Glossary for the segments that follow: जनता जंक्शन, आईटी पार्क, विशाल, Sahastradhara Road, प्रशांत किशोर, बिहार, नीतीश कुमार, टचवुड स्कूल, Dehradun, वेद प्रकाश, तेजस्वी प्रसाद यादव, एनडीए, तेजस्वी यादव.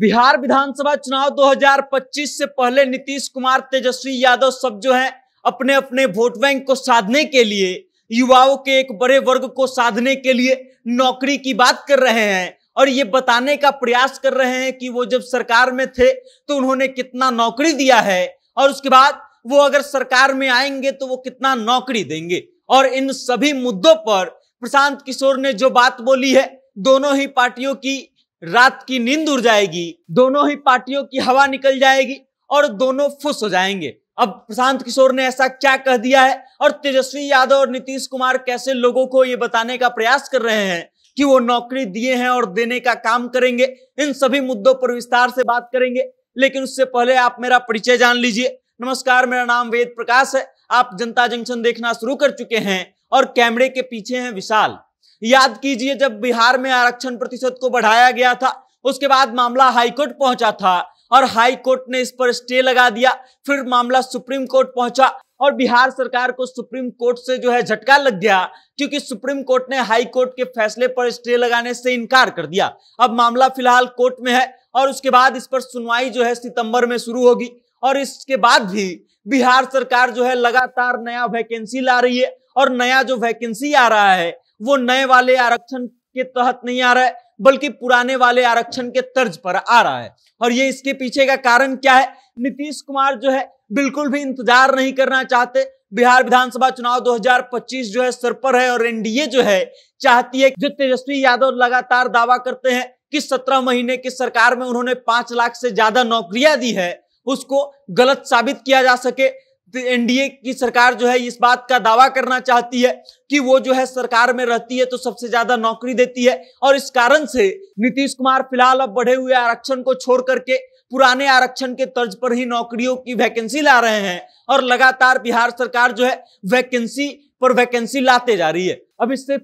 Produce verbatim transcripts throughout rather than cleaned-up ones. बिहार विधानसभा चुनाव दो हज़ार पच्चीस से पहले नीतीश कुमार, तेजस्वी यादव सब जो हैं अपने अपने वोट बैंक को साधने के लिए, युवाओं के एक बड़े वर्ग को साधने के लिए नौकरी की बात कर रहे हैं और ये बताने का प्रयास कर रहे हैं कि वो जब सरकार में थे तो उन्होंने कितना नौकरी दिया है और उसके बाद वो अगर सरकार में आएंगे तो वो कितना नौकरी देंगे। और इन सभी मुद्दों पर प्रशांत किशोर ने जो बात बोली है, दोनों ही पार्टियों की रात की नींद उड़ जाएगी, दोनों ही पार्टियों की हवा निकल जाएगी और दोनों फुस हो जाएंगे। अब प्रशांत किशोर ने ऐसा क्या कह दिया है और तेजस्वी यादव और नीतीश कुमार कैसे लोगों को ये बताने का प्रयास कर रहे हैं कि वो नौकरी दिए हैं और देने का काम करेंगे, इन सभी मुद्दों पर विस्तार से बात करेंगे। लेकिन उससे पहले आप मेरा परिचय जान लीजिए। नमस्कार, मेरा नाम वेद प्रकाश है। आप जनता जंक्शन देखना शुरू कर चुके हैं और कैमरे के पीछे हैं विशाल। याद कीजिए, जब बिहार में आरक्षण प्रतिशत को बढ़ाया गया था, उसके बाद मामला हाईकोर्ट पहुंचा था और हाईकोर्ट ने इस पर स्टे लगा दिया। फिर मामला सुप्रीम कोर्ट पहुंचा और बिहार सरकार को सुप्रीम कोर्ट से जो है झटका लग गया, क्योंकि सुप्रीम कोर्ट ने हाईकोर्ट के फैसले पर स्टे लगाने से इनकार कर दिया। अब मामला फिलहाल कोर्ट में है और उसके बाद इस पर सुनवाई जो है सितंबर में शुरू होगी। और इसके बाद भी बिहार सरकार जो है लगातार नया वैकेंसी ला रही है और नया जो वैकेंसी आ रहा है वो नए वाले आरक्षण के तहत नहीं आ रहा है, बल्कि पुराने वाले आरक्षण के तर्ज पर आ रहा है। और ये इसके पीछे का कारण क्या है? नीतीश कुमार जो है बिल्कुल भी इंतजार नहीं करना चाहते। बिहार विधानसभा चुनाव दो हज़ार पच्चीस जो है सर पर है और एनडीए जो है चाहती है, जो तेजस्वी यादव लगातार दावा करते हैं कि सत्रह महीने की सरकार में उन्होंने पांच लाख से ज्यादा नौकरियां दी है, उसको गलत साबित किया जा सके। एनडीए की सरकार जो है इस बात का दावा करना चाहती है कि वो जो है सरकार में रहती है तो सबसे ज्यादा नौकरी देती है। और इस कारण से नीतीश कुमार फिलहाल अब बढ़े हुए आरक्षण को छोड़ करके पुराने आरक्षण के तर्ज पर ही नौकरियों की वैकेंसी ला रहे हैं और लगातार बिहार सरकार जो है वैकेंसी पर वैकेंसी लाते जा रही है। अब इससे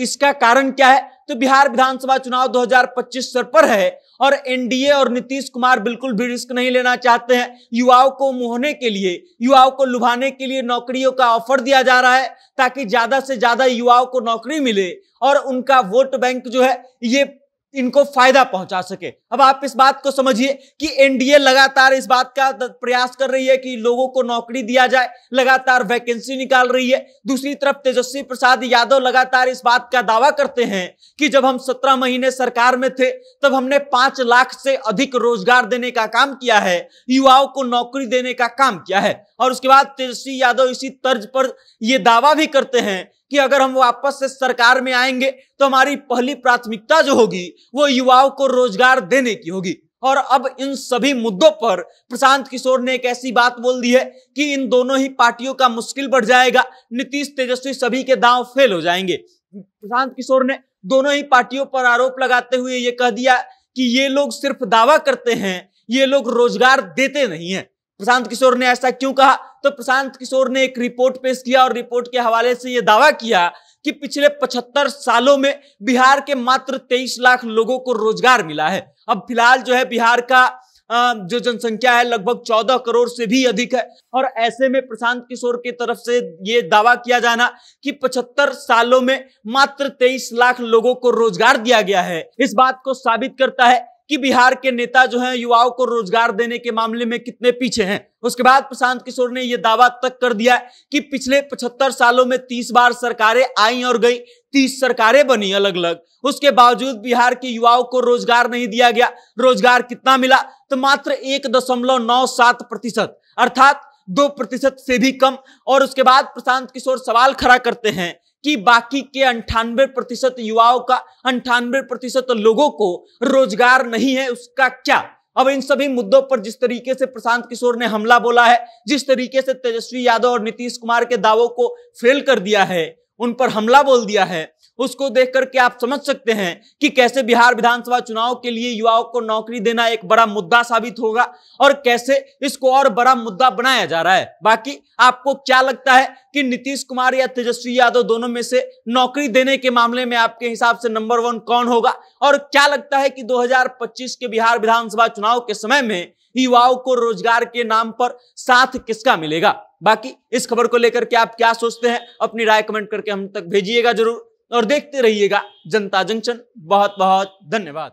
इसका कारण क्या है? तो बिहार विधानसभा चुनाव दो हज़ार पच्चीस सर पर है और एनडीए और नीतीश कुमार बिल्कुल भी रिस्क नहीं लेना चाहते हैं। युवाओं को मोहने के लिए, युवाओं को लुभाने के लिए नौकरियों का ऑफर दिया जा रहा है ताकि ज्यादा से ज्यादा युवाओं को नौकरी मिले और उनका वोट बैंक जो है ये इनको फायदा पहुंचा सके। अब आप इस बात को समझिए कि एनडीए लगातार इस बात का प्रयास कर रही है कि लोगों को नौकरी दिया जाए, लगातार वैकेंसी निकाल रही है। दूसरी तरफ तेजस्वी प्रसाद यादव लगातार इस बात का दावा करते हैं कि जब हम सत्रह महीने सरकार में थे तब हमने पांच लाख से अधिक रोजगार देने का काम किया है, युवाओं को नौकरी देने का काम किया है। और उसके बाद तेजस्वी यादव इसी तर्ज पर यह दावा भी करते हैं कि अगर हम वापस से सरकार में आएंगे तो हमारी पहली प्राथमिकता जो होगी वो युवाओं को रोजगार देने की होगी। और अब इन सभी मुद्दों पर प्रशांत किशोर ने एक ऐसी बात बोल दी है कि इन दोनों ही पार्टियों का मुश्किल बढ़ जाएगा, नीतीश तेजस्वी सभी के दांव फेल हो जाएंगे। प्रशांत किशोर ने दोनों ही पार्टियों पर आरोप लगाते हुए ये कह दिया कि ये लोग सिर्फ दावा करते हैं, ये लोग रोजगार देते नहीं है। प्रशांत किशोर ने ऐसा क्यों कहा? तो प्रशांत किशोर ने एक रिपोर्ट पेश किया और रिपोर्ट के हवाले से यह दावा किया कि पिछले पचहत्तर सालों में बिहार के मात्र तेईस लाख लोगों को रोजगार मिला है। अब फिलहाल जो है बिहार का जो जनसंख्या है लगभग चौदह करोड़ से भी अधिक है और ऐसे में प्रशांत किशोर की तरफ से ये दावा किया जाना कि पचहत्तर सालों में मात्र तेईस लाख लोगों को रोजगार दिया गया है, इस बात को साबित करता है कि बिहार के नेता जो हैं युवाओं को रोजगार देने के मामले में कितने पीछे हैं। उसके बाद प्रशांत किशोर ने यह दावा तक कर दिया कि पिछले पचहत्तर सालों में तीस बार सरकारें आई और गई, तीस सरकारें बनी अलग अलग, उसके बावजूद बिहार के युवाओं को रोजगार नहीं दिया गया। रोजगार कितना मिला? तो मात्र एक दशमलव नौ सात प्रतिशत अर्थात दो प्रतिशत से भी कम। और उसके बाद प्रशांत किशोर सवाल खड़ा करते हैं कि बाकी के अंठानवे प्रतिशत युवाओं का, अंठानवे प्रतिशत लोगों को रोजगार नहीं है, उसका क्या? अब इन सभी मुद्दों पर जिस तरीके से प्रशांत किशोर ने हमला बोला है, जिस तरीके से तेजस्वी यादव और नीतीश कुमार के दावों को फेल कर दिया है, उन पर हमला बोल दिया है, उसको देख करके आप समझ सकते हैं कि कैसे बिहार विधानसभा चुनाव के लिए युवाओं को नौकरी देना एक बड़ा मुद्दा साबित होगा और कैसे इसको और बड़ा मुद्दा बनाया जा रहा है। बाकी आपको क्या लगता है कि नीतीश कुमार या तेजस्वी यादव दोनों में से नौकरी देने के मामले में आपके हिसाब से नंबर वन कौन होगा? और क्या लगता है कि दो हज़ार पच्चीस के बिहार विधानसभा चुनाव के समय में युवाओं को रोजगार के नाम पर साथ किसका मिलेगा? बाकी इस खबर को लेकर के आप क्या सोचते हैं, अपनी राय कमेंट करके हम तक भेजिएगा जरूर और देखते रहिएगा जनता जंक्शन। बहुत बहुत धन्यवाद।